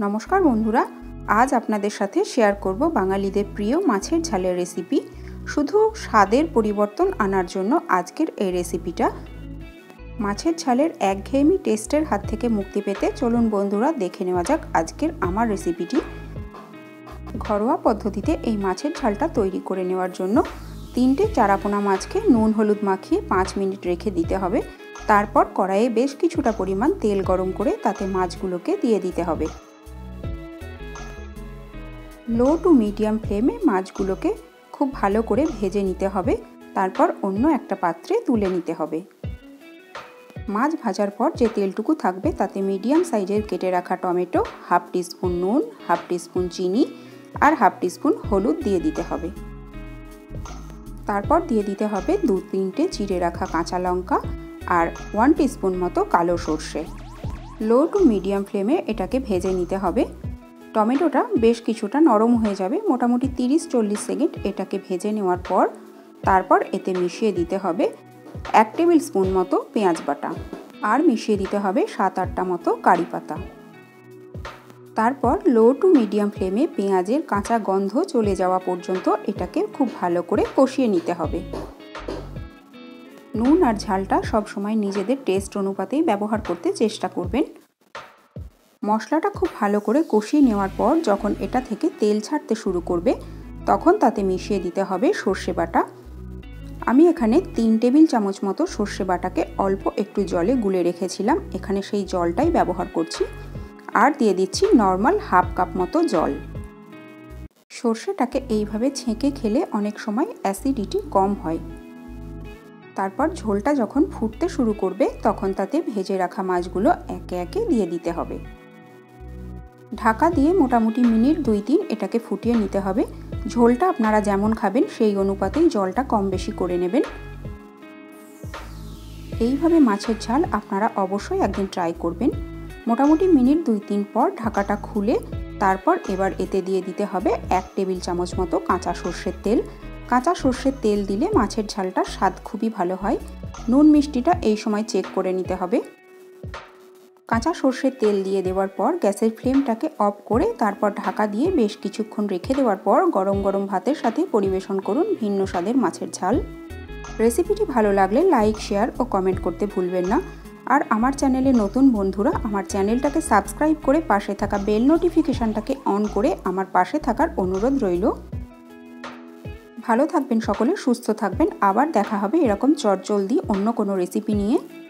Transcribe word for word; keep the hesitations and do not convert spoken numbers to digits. नमस्कार बंधुरा, आज आपनादेर साथे शेयर करब बांगालीदेर प्रिय माछेर झालेर रेसिपि। शुधु स्वादेर परिवर्तन आनार जोन्नो आजकेर एई रेसिपिटा। माछेर झालेर एकघेयेमी टेस्टेर हाथ थेके मुक्ति पेते चलुन बंधुरा देखे नेওয়া যাক आजकेर आमार रेसिपिटी। घरोया पद्धतिते एई माछेर झालटा तैरि करे नेওয়ার जोन्नो तीनटे चारापोना माछके नुन हलुद माखिए पाँच मिनिट रेखे दीते हबे। तारपर कड़ाइए बेश किछुटा परिमाण तेल गरम करे ताते माछगुलोके दिए दीते हबे। लो टू मीडियम फ्लेमे माछगुलोके खूब भालो करे भेजे निते हबे। तारपर अन्य एकटा पात्रे तुले निते हबे। माछ भाजार पर जे तेलटुकु थाकबे ताते मीडियम साइजेर केटे रखा टमेटो, हाफ टी स्पून नून, हाफ टी स्पून चीनी और हाफ टी स्पून हलुद दिए दीते हबे। तारपर दिए दीते हबे दो तीनटे चिड़े रखा काँचा लंका और वन टी स्पून मतो कालो सर्षे। लो टू मीडियम फ्लेमे एटाके भेजे निते हबे। टमेटोटा बेश किछुटा नरम हो जाए, मोटामुटी तीस चल्लिस सेकेंड एटाके भेजे नेওয়ার पर तारपर एते मिशिए दीते हबे एक टेबिल स्पून मतो पेंयाज बाटा और मिशिए दीते हबे सात आठटा मतो कारी पाता। तारपर लो टू मीडियम फ्लेमे पेंयाजेर काँचा गन्ध चले जावा पर्यन्त एटाके खूब भालो करे कषिए निते हबे। नुन और झालटा सब समय निजेदेर टेस्ट अनुपाते व्यवहार करते चेष्टा करबेन। मसलाटा खूब भालो करे कषिए नेওয়ার पर जखन एटा थेके तेल छाड़ते शुरू करबे तखन ताते मिशिए दीते हबे सर्षे बाटा। आमी एखाने तीन टेबिल चामच मतो सर्षे बाटाके अल्प एकटू जले गुले रेखेछिलाम, एखाने सेई जलटाई व्यवहार करछि आर दिये दिच्छि नर्माल हाफ कप मतो जल। सर्षेटाके एइभाबे छेंके खेले अनेक समय एसिडिटी कम हय। तारपर झोलटा जखन फुटते शुरू करबे तखन ताते भेजे रखा माछगुलो एके एके दिये दिते हबे। ढाका दिए मोटामुटी मिनिट दुई तीन एटाके फुटिए निते हबे। झोलटा आपनारा जेमन खाबेन सेई अनुपातेई जलटा कम बेशी करे नेबेन। एइभाबे माछेर झाल आपनारा अवश्यई एकदिन ट्राई करबेन। मोटामुटी मिनिट दुई तीन पर ढाकाटा खुले तारपर एबार एते दिए दिते हबे एक टेबिल चामच मतो काँचा सर्षेर तेल। काँचा सर्षेर तेल दिले माछेर झालटा स्वाद खूबई भालो हय। नुन मिष्टिटा एई समय चेक करे निते हबे। काँचा सर्षे तेल दिए देवार पर गैसेर फ्लेमटाके अफ करे तारपर ढाका दिए बेश किछुक्षण रेखे देवार पर गरम गरम भातेर साथे परिवेशन करुन भिन्न स्वादेर माछेर झाल। रेसिपिटी भालो लागले लाइक, शेयर और कमेंट करते भूलबेन ना। और आमार चैनेले नतुन बंधुरा आमार चैनेलटाके सबस्क्राइब करे पाशे थाका बेल नोटिफिकेशनटाके अन करे आमार पाशे थाकार अनुरोध रइलो। भालो थाकबेन सकले, सुस्थ थाकबेन। आबार देखा हबे एरकम चटजलदी अन्य कोनो रेसिपि निये।